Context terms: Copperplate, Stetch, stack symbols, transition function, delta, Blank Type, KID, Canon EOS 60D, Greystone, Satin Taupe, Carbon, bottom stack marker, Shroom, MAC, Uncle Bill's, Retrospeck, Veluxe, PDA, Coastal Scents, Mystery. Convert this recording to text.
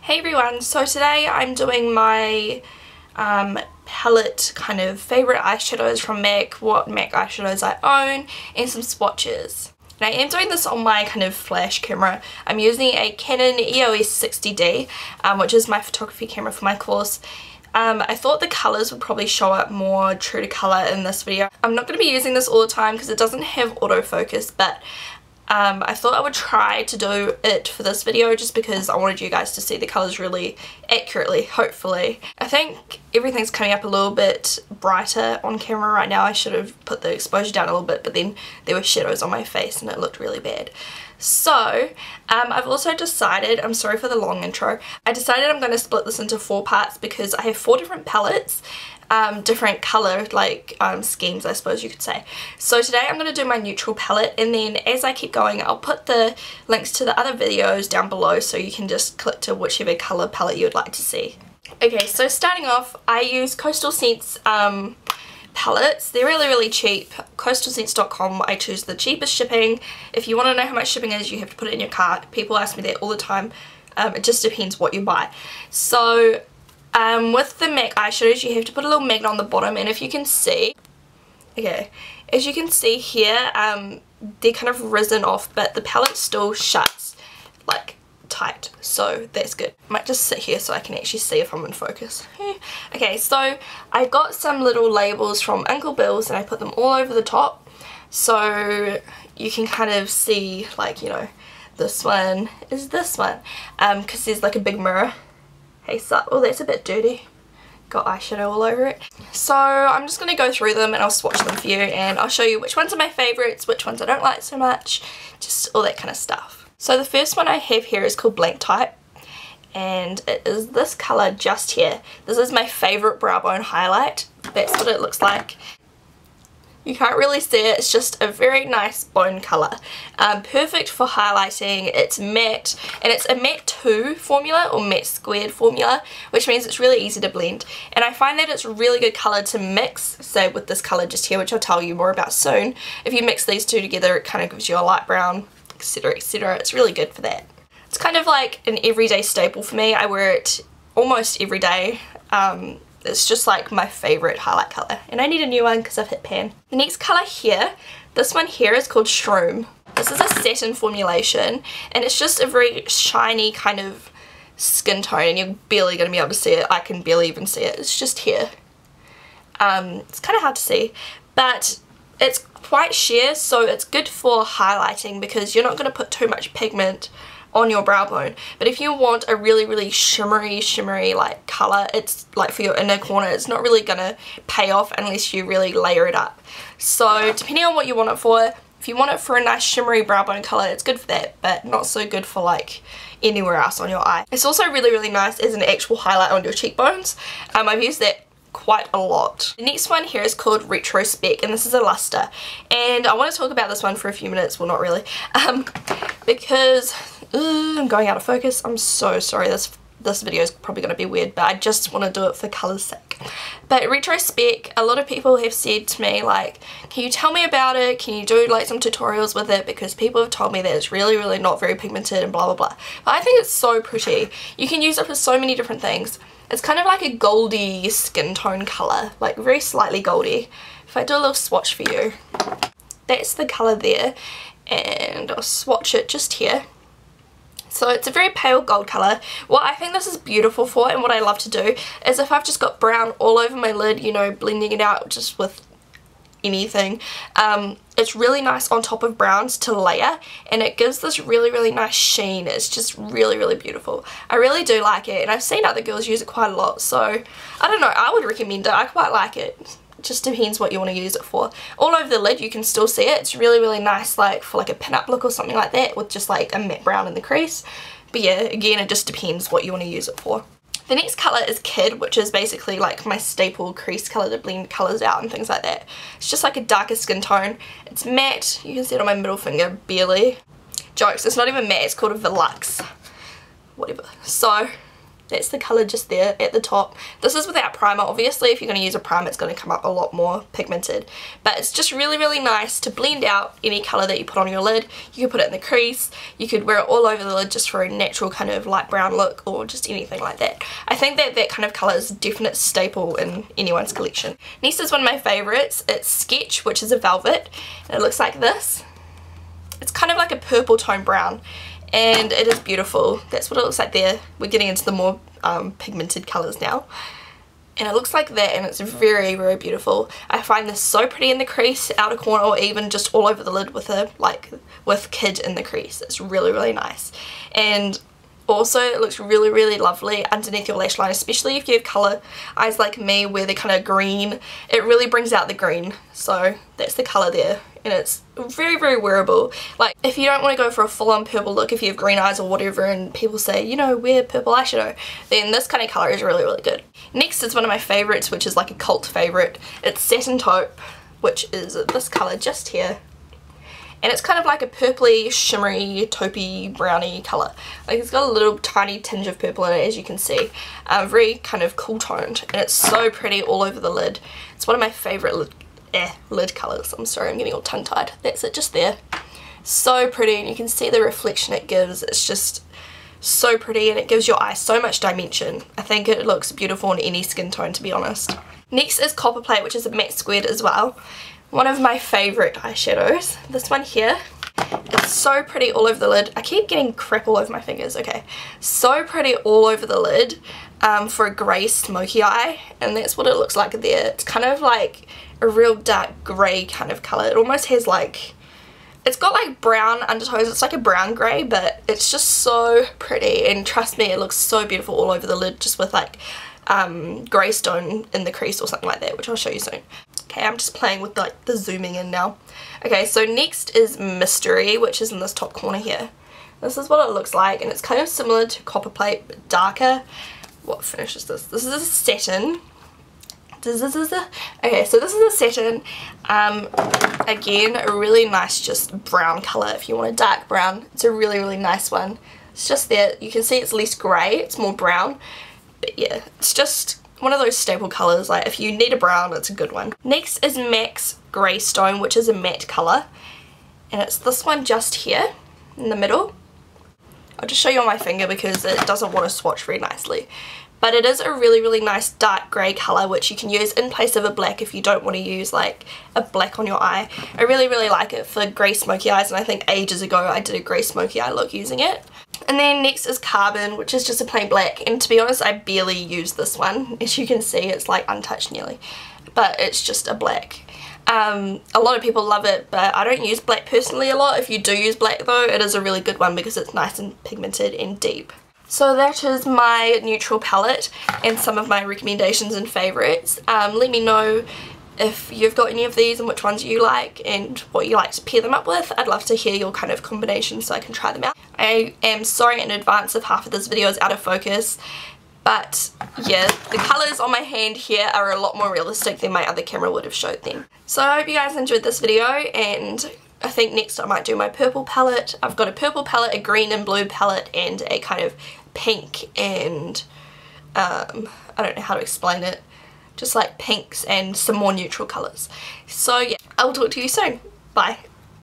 Hey everyone, so today I'm doing my palette kind of favourite eyeshadows from MAC, what MAC eyeshadows I own, and some swatches. And I am doing this on my kind of flash camera. I'm using a Canon EOS 60D, which is my photography camera for my course. I thought the colours would probably show up more true to colour in this video. I'm not going to be using this all the time because it doesn't have autofocus, but I thought I would try to do it for this video just because I wanted you guys to see the colours really accurately, hopefully. I think everything's coming up a little bit brighter on camera right now. I should have put the exposure down a little bit, but then there were shadows on my face and it looked really bad. So, I've also decided, I'm sorry for the long intro, I decided I'm going to split this into four parts because I have four different palettes, different colour, like, schemes I suppose you could say. So today I'm going to do my neutral palette, and then as I keep going I'll put the links to the other videos down below so you can just click to whichever colour palette you would like to see. Okay, so starting off, I use Coastal Scents, palettes. They're really cheap. CoastalScents.com, I choose the cheapest shipping. If you want to know how much shipping is, you have to put it in your cart. People ask me that all the time. It just depends what you buy. So with the MAC eyeshadows you have to put a little magnet on the bottom, and if you can see, okay, as you can see here, they're kind of risen off, but the palette still shuts like tight, so that's good. I might just sit here so I can actually see if I'm in focus. Okay, so I got some little labels from Uncle Bill's and I put them all over the top so you can kind of see, like, you know, this one is this one, because there's like a big mirror. Hey, so, oh, that's a bit dirty, got eyeshadow all over it. So I'm just going to go through them and I'll swatch them for you, and I'll show you which ones are my favourites, which ones I don't like so much, just all that kind of stuff. So the first one I have here is called Blank Type, and it is this colour just here. This is my favourite brow bone highlight. That's what it looks like. You can't really see it, it's just a very nice bone colour. Perfect for highlighting, it's matte, and it's a matte 2 formula, or matte squared formula, which means it's really easy to blend. And I find that it's a really good colour to mix, say with this colour just here, which I'll tell you more about soon. If you mix these two together it kind of gives you a light brown, etc, etc. It's really good for that. It's kind of like an everyday staple for me. I wear it almost every day. It's just like my favourite highlight colour, and I need a new one because I've hit pan. The next colour here, this one here is called Shroom. This is a satin formulation, and it's just a very shiny kind of skin tone, and you're barely going to be able to see it. I can barely even see it. It's just here. It's kind of hard to see, but it's quite sheer, so it's good for highlighting because you're not going to put too much pigment on your brow bone. But if you want a really shimmery like colour, it's like for your inner corner, it's not really going to pay off unless you really layer it up. So depending on what you want it for, if you want it for a nice shimmery brow bone colour, it's good for that, but not so good for like anywhere else on your eye. It's also really nice as an actual highlight on your cheekbones. I've used that quite a lot. The next one here is called Retrospeck, and this is a luster, and I want to talk about this one for a few minutes, well not really, because I'm going out of focus. I'm so sorry, this video is probably going to be weird, but I just want to do it for colour's sake. But Retrospeck, a lot of people have said to me, like, can you tell me about it, can you do like some tutorials with it, because people have told me that it's really not very pigmented and blah. But I think it's so pretty. You can use it for so many different things. It's kind of like a goldy skin tone colour, like very slightly goldy. If I do a little swatch for you, that's the colour there, and I'll swatch it just here. So it's a very pale gold colour. What I think this is beautiful for, and what I love to do, is if I've just got brown all over my lid, you know, blending it out just with anything, it's really nice on top of browns to layer, and it gives this really nice sheen. It's just really beautiful. I really do like it, and I've seen other girls use it quite a lot, so I don't know, I would recommend it. I quite like it. It just depends what you want to use it for. All over the lid you can still see it. It's really nice, like for like a pin-up look or something like that, with just like a matte brown in the crease. But yeah, again, it just depends what you want to use it for. The next colour is KID, which is basically like my staple crease colour to blend colours out and things like that. It's just like a darker skin tone. It's matte. You can see it on my middle finger, barely. Jokes, it's not even matte, it's called a Velux. Whatever. So, That's the colour just there at the top. This is without primer. Obviously, if you're going to use a primer, it's going to come up a lot more pigmented. But it's just really, really nice to blend out any colour that you put on your lid. You could put it in the crease. You could wear it all over the lid just for a natural kind of light brown look or just anything like that. I think that that kind of colour is a definite staple in anyone's collection. Next is one of my favourites. It's Stetch, which is a velvet. And it looks like this. It's kind of like a purple tone brown. And it is beautiful. That's what it looks like there. We're getting into the more pigmented colours now. And it looks like that, and it's very, very beautiful. I find this so pretty in the crease, outer corner, or even just all over the lid with a with KID in the crease. It's really, really nice. And also, it looks really, really lovely underneath your lash line, especially if you have colour eyes like me where they're kind of green. It really brings out the green. So that's the colour there. And it's very, very wearable. Like, if you don't want to go for a full-on purple look, if you have green eyes or whatever, and people say, you know, wear purple eyeshadow, then this kind of colour is really, really good. Next is one of my favourites, which is like a cult favourite. It's Satin Taupe, which is this colour just here. And it's kind of like a purpley, shimmery, taupey, browny colour. Like, it's got a little tiny tinge of purple in it, as you can see. Very kind of cool toned. And it's so pretty all over the lid. It's one of my favourite lid colours. I'm sorry, I'm getting all tongue tied. That's it, just there. So pretty, and you can see the reflection it gives. It's just so pretty, and it gives your eye so much dimension. I think it looks beautiful in any skin tone, to be honest. Next is Copperplate, which is a matte squared as well. One of my favourite eyeshadows, this one here. It's so pretty all over the lid. I keep getting crap all over my fingers, okay. So pretty all over the lid for a grey smoky eye, and that's what it looks like there. It's kind of like a real dark grey kind of colour. It almost has like, it's got like brown undertones. It's like a brown grey, but it's just so pretty, and trust me, it looks so beautiful all over the lid just with like Greystone in the crease or something like that, which I'll show you soon. Okay, I'm just playing with like the zooming in now. Okay, so next is Mystery, which is in this top corner here. This is what it looks like, and it's kind of similar to Copperplate, but darker. What finish is this? This is a satin. Okay, so this is a satin. Again, a really nice just brown colour. If you want a dark brown, it's a really, really nice one. It's just there. You can see it's less grey, it's more brown. But yeah, it's just one of those staple colours. Like, if you need a brown, it's a good one. Next is MAC's Greystone, which is a matte colour, and it's this one just here in the middle. I'll just show you on my finger because it doesn't want to swatch very nicely, but it is a really, really nice dark grey colour, which you can use in place of a black if you don't want to use like a black on your eye. I really, really like it for grey smoky eyes, and I think ages ago I did a grey smoky eye look using it. And then next is Carbon, which is just a plain black, and to be honest, I barely use this one. As you can see, it's like untouched nearly, but it's just a black. A lot of people love it, but I don't use black personally a lot. If you do use black though, it is a really good one because it's nice and pigmented and deep. So that is my neutral palette and some of my recommendations and favourites. Let me know if you've got any of these and which ones you like and what you like to pair them up with. I'd love to hear your kind of combinations so I can try them out. I am sorry in advance if half of this video is out of focus, but yeah, the colours on my hand here are a lot more realistic than my other camera would have showed them. So I hope you guys enjoyed this video, and I think next I might do my purple palette. I've got a purple palette, a green and blue palette, and a kind of pink and I don't know how to explain it. Just like pinks and some more neutral colours. So yeah, I'll talk to you soon. Bye.